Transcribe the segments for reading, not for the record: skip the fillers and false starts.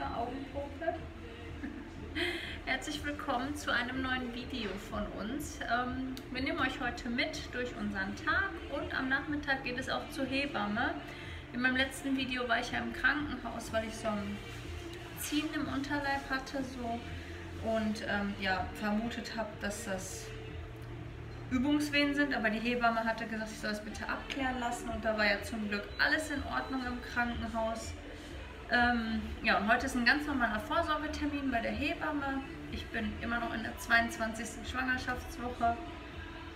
extra Augenpumpe. Herzlich willkommen zu einem neuen Video von uns. Wir nehmen euch heute mit durch unseren Tag und am Nachmittag geht es auch zur Hebamme. In meinem letzten Video war ich ja im Krankenhaus, weil ich so ein Ziehen im Unterleib hatte und ja, vermutet habe, dass das Übungswehen sind, aber die Hebamme hatte gesagt, ich soll es bitte abklären lassen und da war ja zum Glück alles in Ordnung im Krankenhaus. Ja, und heute ist ein ganz normaler Vorsorgetermin bei der Hebamme. Ich bin immer noch in der 22. Schwangerschaftswoche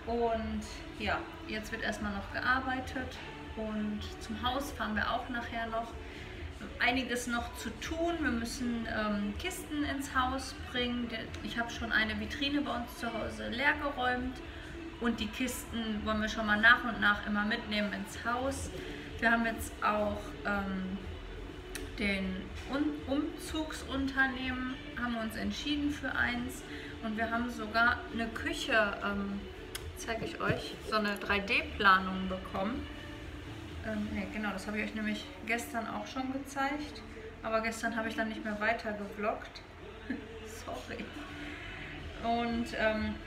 und ja, jetzt wird erstmal noch gearbeitet und zum Haus fahren wir auch nachher noch. Einiges noch zu tun. Wir müssen Kisten ins Haus bringen. Ich habe schon eine Vitrine bei uns zu Hause leer geräumt. Und die Kisten wollen wir schon mal nach und nach immer mitnehmen ins Haus. Wir haben jetzt auch den Umzugsunternehmen, haben wir uns entschieden für eins. Und wir haben sogar eine Küche, zeige ich euch, so eine 3D-Planung bekommen. Nee, genau, das habe ich euch nämlich gestern auch schon gezeigt. Aber gestern habe ich dann nicht mehr weiter gevloggt. Sorry. Und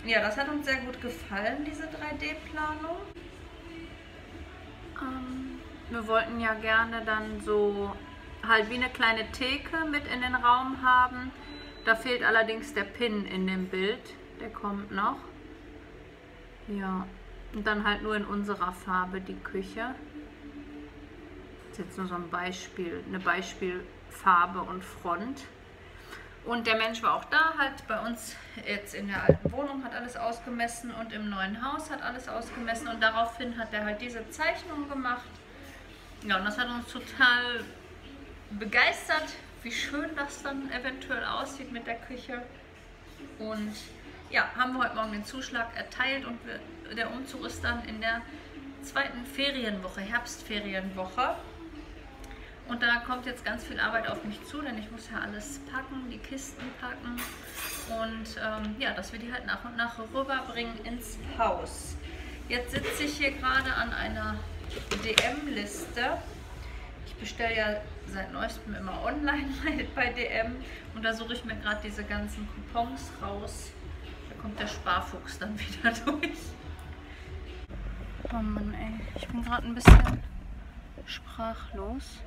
ja, das hat uns sehr gut gefallen, diese 3D-Planung. Wir wollten ja gerne dann so halt wie eine kleine Theke mit in den Raum haben. Da fehlt allerdings der Pin in dem Bild. Der kommt noch. Ja, und dann halt nur in unserer Farbe die Küche. Das ist jetzt nur so ein Beispiel, eine Beispielfarbe und Front. Und der Mensch war auch da, halt bei uns jetzt in der alten Wohnung hat alles ausgemessen und im neuen Haus hat alles ausgemessen und daraufhin hat er halt diese Zeichnung gemacht. Ja, und das hat uns total begeistert, wie schön das dann eventuell aussieht mit der Küche. Und ja, haben wir heute Morgen den Zuschlag erteilt und der Umzug ist dann in der zweiten Ferienwoche, Herbstferienwoche. Und da kommt jetzt ganz viel Arbeit auf mich zu, denn ich muss ja alles packen, die Kisten packen und ja, dass wir die halt nach und nach rüberbringen ins Haus. Jetzt sitze ich hier gerade an einer DM-Liste. Ich bestelle ja seit neuestem immer online bei DM und da suche ich mir gerade diese ganzen Coupons raus. Da kommt der Sparfuchs dann wieder durch. Oh Mann, ey, ich bin gerade ein bisschen sprachlos.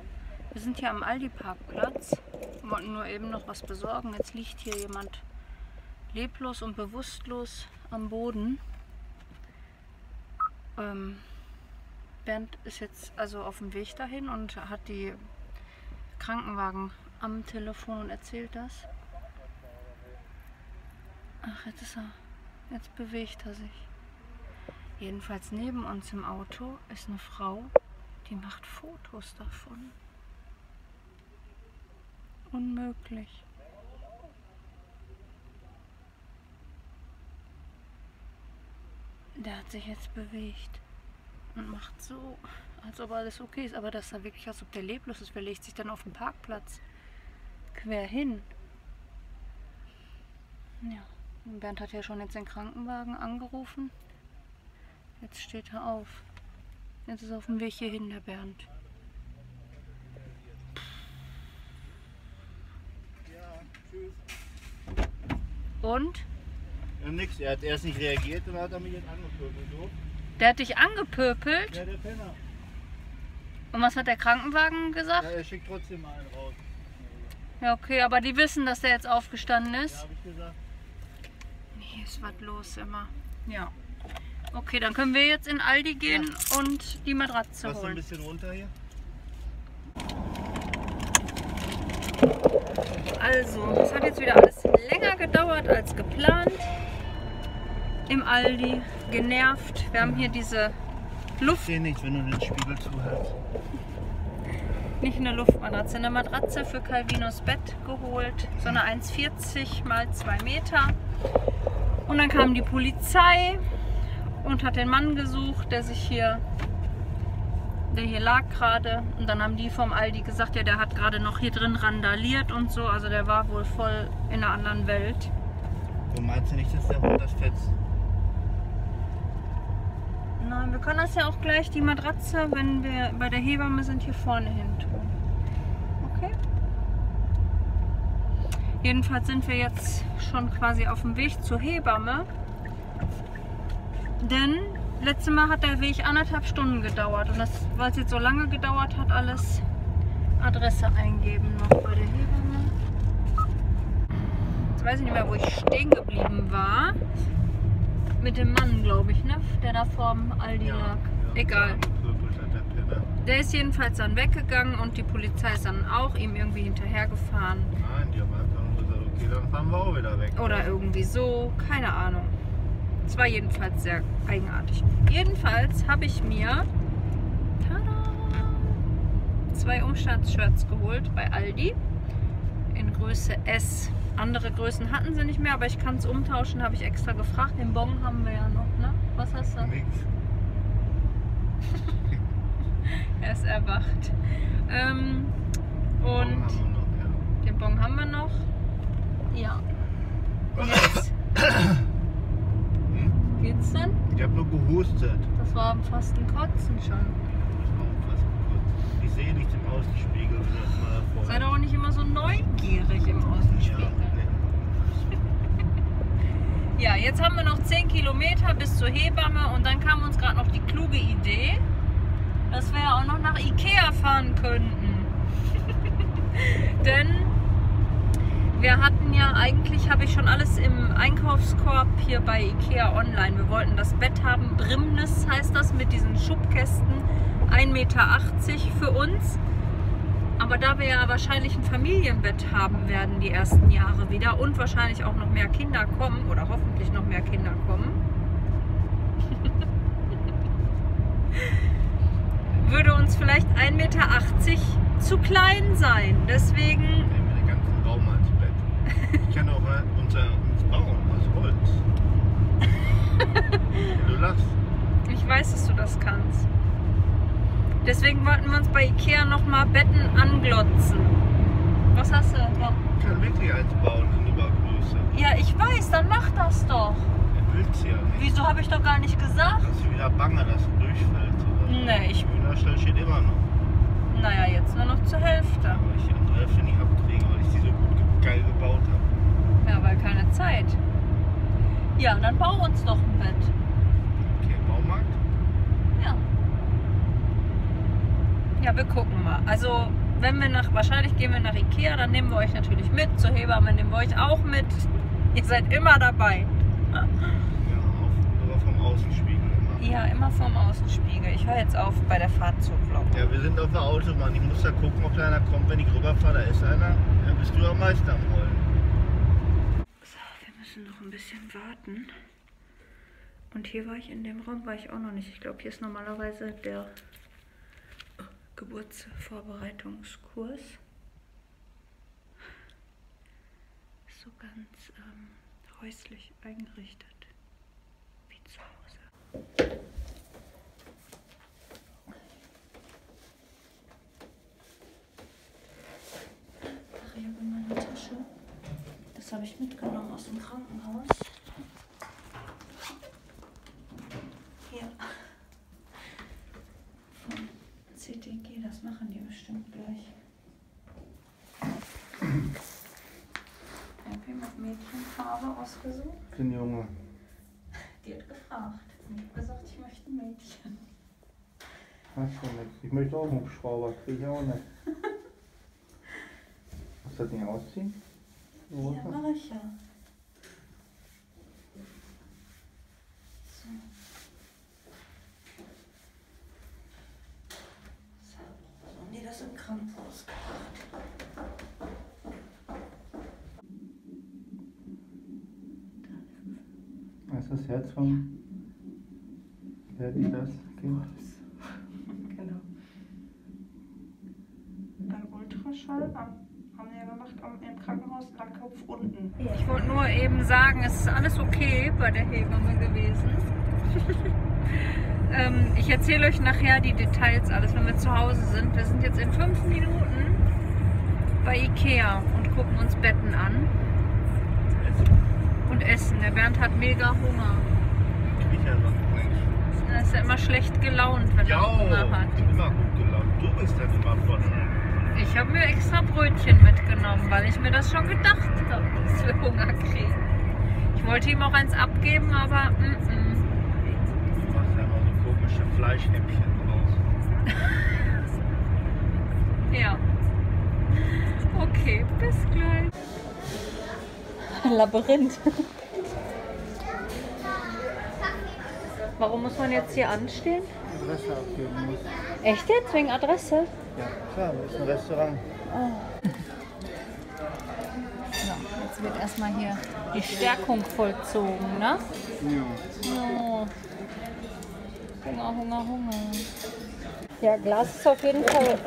Wir sind hier am Aldi-Parkplatz, wollten nur eben noch was besorgen. Jetzt liegt hier jemand leblos und bewusstlos am Boden. Bernd ist jetzt also auf dem Weg dahin und hat die Krankenwagen am Telefon und erzählt das. Ach, jetzt ist er. Jetzt bewegt er sich. Jedenfalls neben uns im Auto ist eine Frau, die macht Fotos davon. Unmöglich. Der hat sich jetzt bewegt und macht so, als ob alles okay ist. Aber das sah wirklich aus, als ob der leblos ist. Wer legt sich dann auf den Parkplatz quer hin? Ja, und Bernd hat ja schon jetzt den Krankenwagen angerufen. Jetzt steht er auf. Jetzt ist er auf dem Weg hierhin, der Bernd. Ja, tschüss. Und? Ja, nix. Er hat erst nicht reagiert und dann hat er mich jetzt angepöpelt. So. Der hat dich angepöpelt? Ja, der Penner. Und was hat der Krankenwagen gesagt? Ja, er schickt trotzdem mal einen raus. Ja, okay, aber die wissen, dass der jetzt aufgestanden ist. Ja, hab ich gesagt. Nee, ist was los immer. Ja. Okay, dann können wir jetzt in Aldi gehen und die Matratze holen. Lass ein bisschen runter hier. Also, es hat jetzt wieder alles länger gedauert als geplant. Im Aldi, genervt. Wir haben hier diese Luft... Ich sehe nichts, wenn du den Spiegel zuhörst. Nicht eine Luftmatratze, eine Matratze für Calvinos Bett geholt. So eine 1,40 × 2 Meter. Und dann kam die Polizei und hat den Mann gesucht, der hier lag gerade. Und dann haben die vom Aldi gesagt, ja, der hat gerade noch hier drin randaliert und so. Also der war wohl voll in einer anderen Welt. Du meinst ja nicht, dass der Hund das fetzt? Nein, wir können das ja auch gleich, die Matratze, wenn wir bei der Hebamme sind, hier vorne hin tun. Okay? Jedenfalls sind wir jetzt schon quasi auf dem Weg zur Hebamme. Denn letztes Mal hat der Weg 1,5 Stunden gedauert. Und das, weil es jetzt so lange gedauert hat, alles Adresse eingeben noch bei der Hebamme. Jetzt weiß ich nicht mehr, wo ich stehen geblieben war. Mit dem Mann, glaube ich, ne? Der da vorm Aldi lag. Egal. Der ist jedenfalls dann weggegangen und die Polizei ist dann auch ihm irgendwie hinterhergefahren. Nein, die haben einfach nur gesagt, okay, dann fahren wir auch wieder weg. Oder irgendwie so, keine Ahnung. Es war jedenfalls sehr eigenartig. Jedenfalls habe ich mir, tada, 2 Umstands-Shirts geholt bei Aldi in Größe S. Andere Größen hatten sie nicht mehr, aber ich kann es umtauschen, habe ich extra gefragt. Den Bon haben wir ja noch, ne? Was hast du? Nix. Er ist erwacht. Und den Bon haben wir noch. Ja. Jetzt. Geht's denn? Ich habe nur gehustet. Das war fast ein Kotzen schon. Ich sehe nichts im Außenspiegel. Sei doch auch nicht immer so neugierig im Außenspiegel. Ja, jetzt haben wir noch 10 Kilometer bis zur Hebamme und dann kam uns gerade noch die kluge Idee, dass wir ja auch noch nach IKEA fahren könnten. Denn wir hatten ja eigentlich, habe ich schon alles im Einkaufskorb hier bei IKEA online. Wir wollten das Bett haben, Brimnes heißt das, mit diesen Schubkästen, 1,80 Meter für uns. Aber da wir ja wahrscheinlich ein Familienbett haben werden die ersten Jahre wieder und wahrscheinlich auch noch mehr Kinder kommen oder hoffentlich noch mehr Kinder kommen, würde uns vielleicht 1,80 Meter zu klein sein. Deswegen... Nehmen wir den ganzen Raum ans Bett. Ich kann auch mal uns bauen, aus Holz. Du lachst. Ich weiß, dass du das kannst. Deswegen wollten wir uns bei Ikea nochmal Betten anglotzen. Was hast du? Ja. Ich kann wirklich eins bauen in Übergröße. Ja, ich weiß, dann mach das doch. Du willst ja nicht. Wieso habe ich doch gar nicht gesagt? Hast du wieder Bange, dass du durchfällst? Nee, ich... Hühnerstall steht immer noch. Naja, jetzt nur noch zur Hälfte. Aber ich die andere Hälfte nicht abkriege, weil ich sie so gut geil gebaut habe. Ja, weil keine Zeit. Ja, dann bau uns doch ein Bett. Okay, Baumarkt? Ja. Ja, wir gucken mal. Also, wenn wir nach... Wahrscheinlich gehen wir nach Ikea, dann nehmen wir euch natürlich mit. Zur Hebamme nehmen wir euch auch mit. Ihr seid immer dabei. Ja, aber vom Außenspiegel. Ja, immer vorm Außenspiegel. Ich höre jetzt auf bei der Fahrt zu vloggen. Ja, wir sind auf der Autobahn. Ich muss da gucken, ob da einer kommt. Wenn ich rüberfahre, da ist einer. Dann bist du am meisten am Rollen. So, wir müssen noch ein bisschen warten. Und hier war ich in dem Raum, war ich auch noch nicht. Ich glaube, hier ist normalerweise der Geburtsvorbereitungskurs. So ganz häuslich eingerichtet. Wie zu Hause. Ach, hier in meiner Tasche. Das habe ich mitgenommen aus dem Krankenhaus. Hier. Von CTG, das machen die bestimmt gleich. Ich habe hier mit Mädchenfarbe ausgesucht. Für den Junge. Die hat gefragt. Ich habe gesagt, ich möchte ein Mädchen. Hast du nichts? Ich möchte auch einen Hubschrauber, kriege ich auch nicht. Musst du das nicht ausziehen? Oder? Ja, mache ich ja. So. So haben die das im Krankenhaus gemacht. Das ist das Herz von... Wer die das Kind? Genau. Ein Ultraschall haben wir ja gemacht im Krankenhaus, Langkopf unten. Ich wollte nur eben sagen, es ist alles okay bei der Hebamme gewesen. Ich erzähle euch nachher die Details alles, wenn wir zu Hause sind. Wir sind jetzt in 5 Minuten bei Ikea und gucken uns Betten an. Und essen. Der Bernd hat mega Hunger. Er ist ja immer schlecht gelaunt, wenn er Hunger hat. Ich bin immer gut gelaunt. Du bist ja immer voll. Ich habe mir extra Brötchen Brötchen mitgenommen, weil ich mir das schon gedacht habe, dass wir Hunger kriegen. Ich wollte ihm auch eins abgeben, aber... Du machst ja immer so komische Fleischhäppchen draus. Ja. Okay, bis gleich. Labyrinth. Warum muss man jetzt hier anstehen? Adresse abgeben muss. Echt jetzt? Wegen Adresse? Ja, klar, das ist ein Restaurant. Oh. So, jetzt wird erstmal hier die Stärkung vollzogen, ne? Ja. Oh. Hunger, Hunger, Hunger. Ja, Glas ist auf jeden Fall,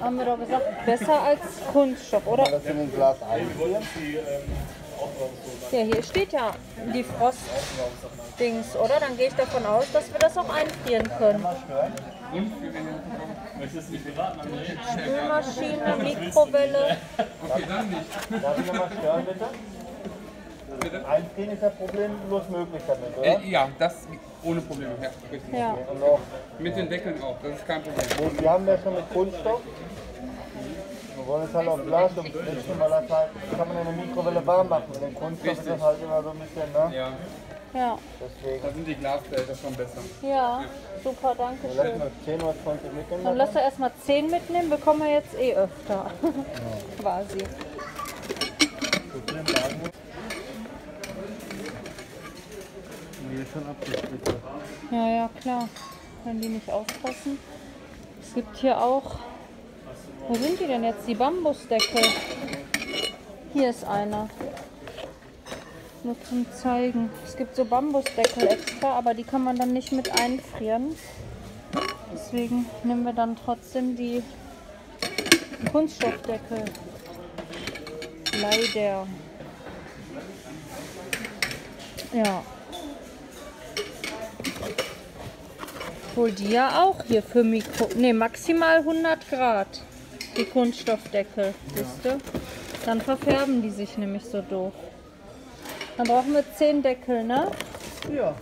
haben wir doch gesagt, besser als Kunststoff, oder? Das in ein Glas Eis hier. Ja, hier steht ja die Frost-Dings, oder? Dann gehe ich davon aus, dass wir das auch einfrieren können. Spülmaschine, Mikrowelle. Okay, dann nicht. Darf ich nochmal stören, bitte? Einfrieren ist das Problem, bloß möglich damit, oder? Ja, das ohne Probleme. Ja, richtig. Ja. Mit den Deckeln auch, das ist kein Problem. Wir haben ja schon mit Kunststoff. Wir wollen es halt auf Glas umsetzen, weil das halt, kann man in der Mikrowelle warm machen. Mit dem Kunststoff ist das halt immer so ein bisschen, ne? Ja. Ja. Deswegen. Da sind die Glasbehälter schon besser. Ja, super, danke schön. Dann lass mal 10 oder 20 mitnehmen. Dann lass er erstmal 10 mitnehmen, bekommen wir jetzt eh öfter. Ja. Quasi. Hier schon abgesplittert. Ja, ja, klar. Wenn die nicht aufpassen. Es gibt hier auch... Wo sind die denn jetzt? Die Bambusdeckel. Hier ist einer. Nur zum Zeigen. Es gibt so Bambusdeckel extra, aber die kann man dann nicht mit einfrieren. Deswegen nehmen wir dann trotzdem die Kunststoffdeckel. Leider. Ja. Obwohl die ja auch hier für maximal 100 Grad. Die Kunststoffdeckel, siehst du? Dann verfärben die sich nämlich so doof. Dann brauchen wir 10 Deckel, ne? Ja.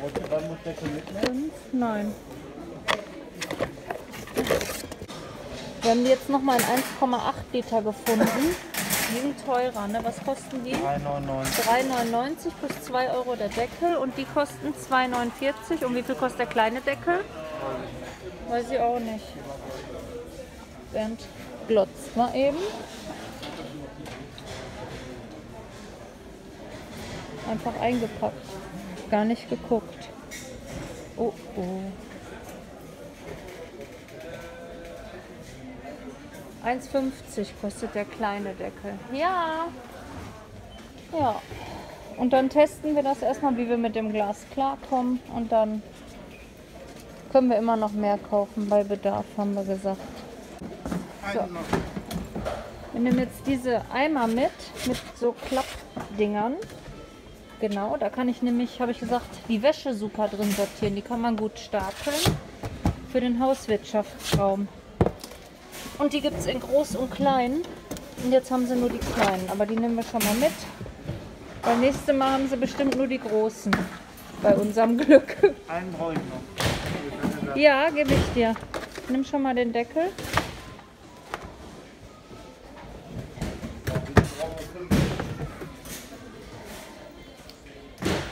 Wollt ihr Bambusdeckel mitnehmen? 5? Nein. Wir haben die jetzt nochmal in 1,8 Liter gefunden. Die sind teurer, ne? Was kosten die? 3,99. 3,99 plus 2 Euro der Deckel und die kosten 2,49. Und wie viel kostet der kleine Deckel? Weiß ich auch nicht. Bernd glotzt mal eben. Einfach eingepackt. Gar nicht geguckt. Oh, oh. 1,50 kostet der kleine Deckel. Ja. Ja. Und dann testen wir das erstmal, wie wir mit dem Glas klarkommen. Und dann können wir immer noch mehr kaufen. Bei Bedarf haben wir gesagt. So. Wir nehmen jetzt diese Eimer mit so Klappdingern. Genau, da kann ich nämlich, habe ich gesagt, die Wäsche super drin sortieren. Die kann man gut stapeln für den Hauswirtschaftsraum. Und die gibt es in groß und klein. Und jetzt haben sie nur die kleinen. Aber die nehmen wir schon mal mit. Beim nächsten Mal haben sie bestimmt nur die großen. Bei unserem Glück. Einen brauche ich noch. Ja, gebe ich dir. Nimm schon mal den Deckel.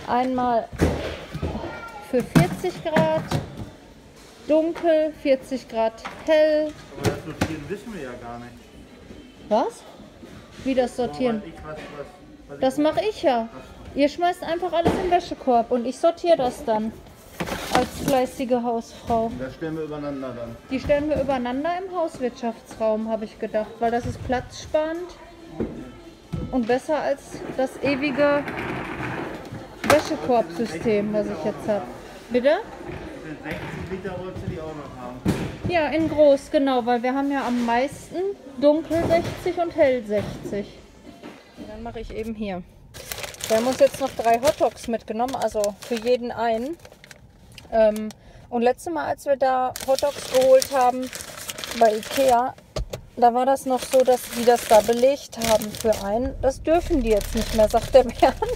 Einmal für 40 Grad. Dunkel, 40 Grad hell. Aber das Sortieren wissen wir ja gar nicht. Was? Wie das Sortieren? Das mache ich ja. Ihr schmeißt einfach alles in den Wäschekorb und ich sortiere das dann als fleißige Hausfrau. Das stellen wir übereinander dann. Die stellen wir übereinander im Hauswirtschaftsraum, habe ich gedacht, weil das ist platzsparend und besser als das ewige Wäschekorbsystem, was ich jetzt habe. Bitte? 60 Liter wolltest du die auch noch haben? Ja, in groß, genau, weil wir haben ja am meisten dunkel 60 und hell 60. Und dann mache ich eben hier. Da muss jetzt noch 3 Hotdogs mitgenommen, also für jeden einen. Und letztes Mal, als wir da Hotdogs geholt haben bei Ikea, da war das noch so, dass die das da belegt haben für einen. Das dürfen die jetzt nicht mehr, sagt der Bernd.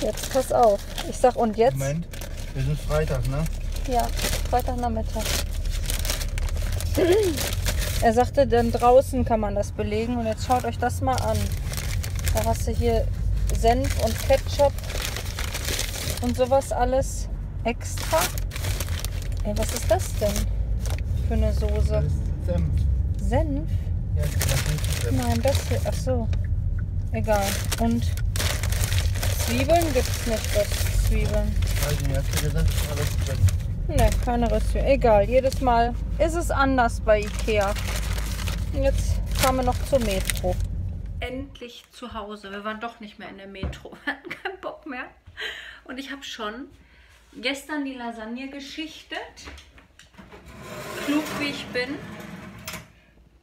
Jetzt pass auf. Ich sag, und jetzt? Moment, wir sind Freitag, ne? Ja, Freitagnachmittag. Er sagte, dann draußen kann man das belegen. Und jetzt schaut euch das mal an. Da hast du hier Senf und Ketchup und sowas alles extra. Ey, was ist das denn für eine Soße? Das ist Senf. Senf? Ja, das ist Senf. Nein, das hier. Ach so. Egal. Und Zwiebeln gibt es nicht, was Zwiebeln. Ne, keine Rüstung. Egal, jedes Mal ist es anders bei Ikea. Jetzt fahren wir noch zur Metro. Endlich zu Hause. Wir waren doch nicht mehr in der Metro. Wir hatten keinen Bock mehr. Und ich habe schon gestern die Lasagne geschichtet. Klug wie ich bin.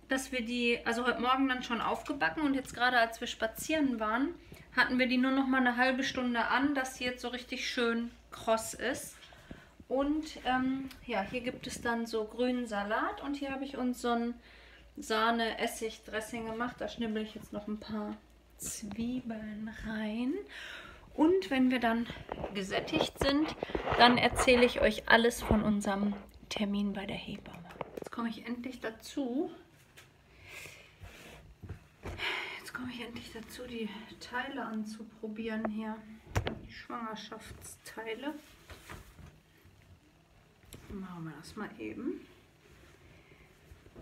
Dass wir die, also heute Morgen dann schon aufgebacken und jetzt gerade als wir spazieren waren, hatten wir die nur noch mal eine halbe Stunde an, dass sie jetzt so richtig schön kross ist. Und ja, hier gibt es dann so grünen Salat und hier habe ich uns so ein Sahne-Essig-Dressing gemacht. Da schnibbel ich jetzt noch ein paar Zwiebeln rein. Und wenn wir dann gesättigt sind, dann erzähle ich euch alles von unserem Termin bei der Hebamme. Jetzt komme ich endlich dazu. Die Teile anzuprobieren hier. Die Schwangerschaftsteile. Machen wir das mal eben.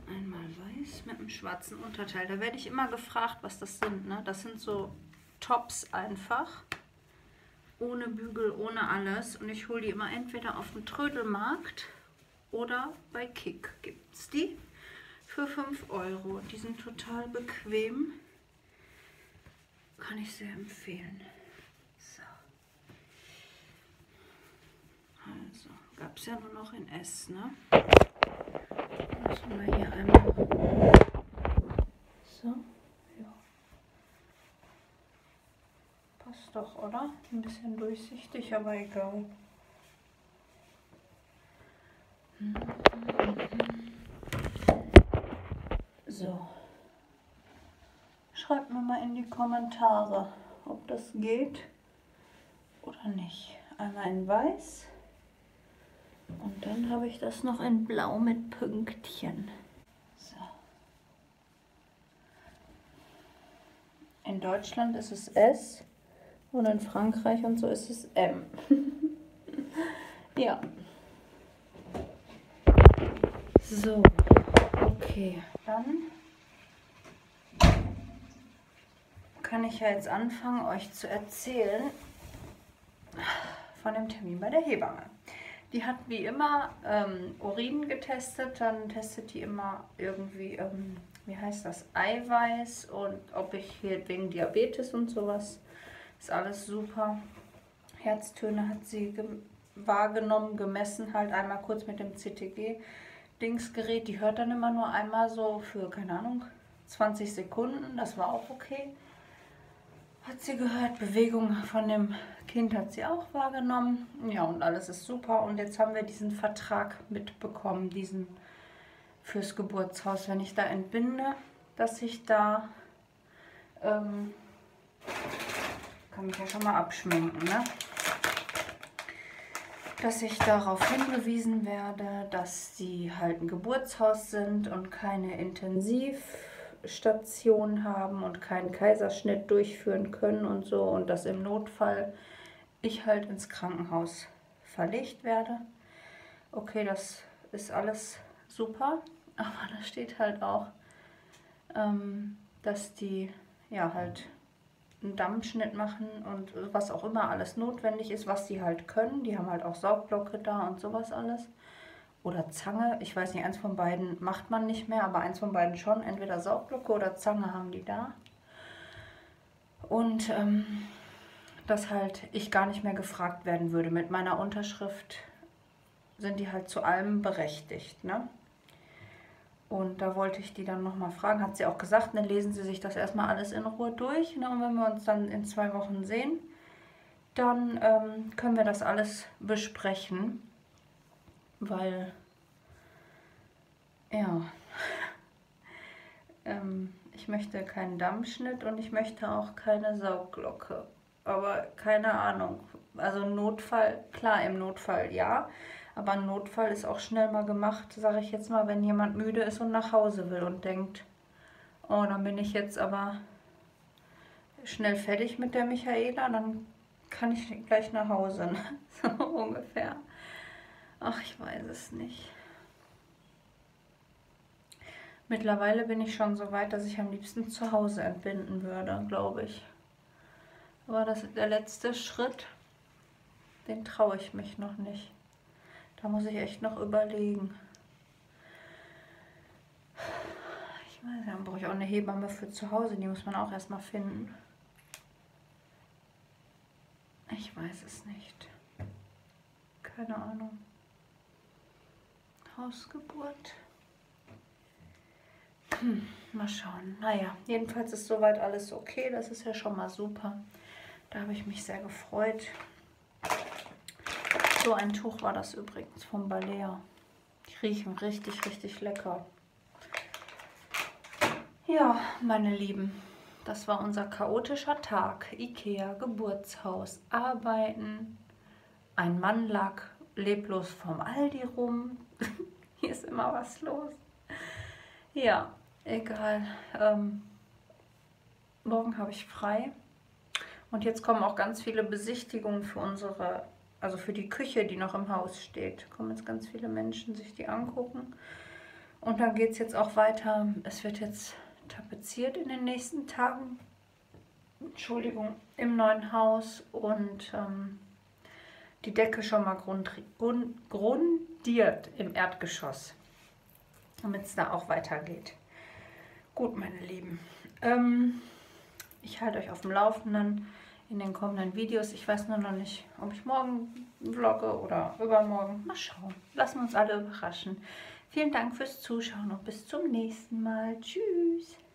Einmal weiß mit einem schwarzen Unterteil. Da werde ich immer gefragt, was das sind. Ne? Das sind so Tops einfach. Ohne Bügel, ohne alles. Und ich hole die immer entweder auf dem Trödelmarkt oder bei Kick gibt es die. Für 5 Euro. Die sind total bequem. Kann ich sehr empfehlen. So. Also, gab es ja nur noch in S, ne? Müssen wir hier einmal. So, ja. Passt doch, oder? Ein bisschen durchsichtig, aber egal. So. Schreibt mir mal in die Kommentare, ob das geht oder nicht. Einmal in weiß und dann habe ich das noch in blau mit Pünktchen. So. In Deutschland ist es S und in Frankreich und so ist es M. Ja. So, okay. Dann kann ich ja jetzt anfangen, euch zu erzählen von dem Termin bei der Hebamme. Die hat wie immer Urin getestet, dann testet die immer irgendwie, wie heißt das, Eiweiß und ob ich hier wegen Diabetes und sowas, ist alles super. Herztöne hat sie wahrgenommen, gemessen halt einmal kurz mit dem CTG-Dingsgerät. Die hört dann immer nur einmal so für, keine Ahnung, 20 Sekunden, das war auch okay. Hat sie gehört, Bewegung von dem Kind hat sie auch wahrgenommen. Ja, und alles ist super. Und jetzt haben wir diesen Vertrag mitbekommen, diesen fürs Geburtshaus, wenn ich da entbinde, dass ich da, kann mich ja schon mal abschminken, ne? Dass ich darauf hingewiesen werde, dass sie halt ein Geburtshaus sind und keine Intensivstation haben und keinen Kaiserschnitt durchführen können und so und dass im Notfall ich halt ins Krankenhaus verlegt werde. Okay, das ist alles super, aber da steht halt auch, dass die ja halt einen Dammschnitt machen und was auch immer alles notwendig ist, was sie halt können. Die haben halt auch Saugglocke da und sowas alles. Oder Zange, ich weiß nicht, eins von beiden macht man nicht mehr, aber eins von beiden schon. Entweder Saugglocke oder Zange haben die da. Und dass halt ich gar nicht mehr gefragt werden würde. Mit meiner Unterschrift sind die halt zu allem berechtigt, ne? Und da wollte ich die dann nochmal fragen, hat sie auch gesagt, dann lesen sie sich das erstmal alles in Ruhe durch. Ne? Und wenn wir uns dann in 2 Wochen sehen, dann können wir das alles besprechen. Weil, ja, ich möchte keinen Dammschnitt und ich möchte auch keine Saugglocke. Aber keine Ahnung, also Notfall, klar im Notfall ja, Aber ein Notfall ist auch schnell mal gemacht, sage ich jetzt mal, wenn jemand müde ist und nach Hause will und denkt, oh, dann bin ich jetzt aber schnell fertig mit der Michaela, dann kann ich gleich nach Hause, ne? So ungefähr. Ach, ich weiß es nicht. Mittlerweile bin ich schon so weit, dass ich am liebsten zu Hause entbinden würde, glaube ich. Aber das ist der letzte Schritt, den traue ich mich noch nicht. Da muss ich echt noch überlegen. Ich weiß, dann brauche ich auch eine Hebamme für zu Hause, die muss man auch erstmal finden. Ich weiß es nicht. Keine Ahnung. Hausgeburt. Mal schauen. Naja, jedenfalls ist soweit alles okay. Das ist ja schon mal super. Da habe ich mich sehr gefreut. So ein Tuch war das übrigens von Balea. Die riechen richtig, richtig lecker. Ja, meine Lieben, das war unser chaotischer Tag. IKEA, Geburtshaus, Arbeiten. Ein Mann lag leblos vom Aldi rum. Hier ist immer was los. Ja, egal. Morgen habe ich frei. Und jetzt kommen auch ganz viele Besichtigungen für unsere, also für die Küche, die noch im Haus steht. Da kommen jetzt ganz viele Menschen sich die angucken. Und dann geht es jetzt auch weiter. Es wird jetzt tapeziert in den nächsten Tagen. Entschuldigung, im neuen Haus. Und die Decke schon mal grundiert im Erdgeschoss, damit es da auch weitergeht. Gut, meine Lieben. Ich halte euch auf dem Laufenden in den kommenden Videos. Ich weiß nur noch nicht, ob ich morgen vlogge oder übermorgen. Mal schauen. Lassen wir uns alle überraschen. Vielen Dank fürs Zuschauen und bis zum nächsten Mal. Tschüss.